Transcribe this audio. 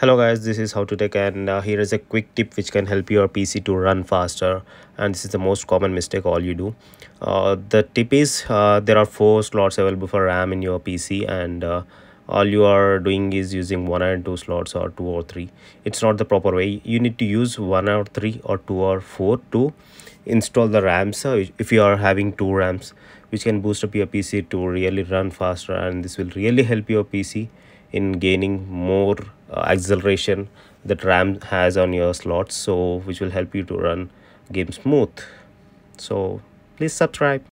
Hello guys, this is How2tech and here is a quick tip which can help your PC to run faster, and this is the most common mistake all you do. The tip is there are 4 slots available for RAM in your PC, and all you are doing is using 1 and 2 slots or 2 or 3. It's not the proper way. You need to use 1 or 3 or 2 or 4 to install the RAMs. So if you are having 2 RAMs, which can boost up your PC to really run faster, and this will really help your PC in gaining more acceleration that RAM has on your slots, so which will help you to run games smooth. So please subscribe.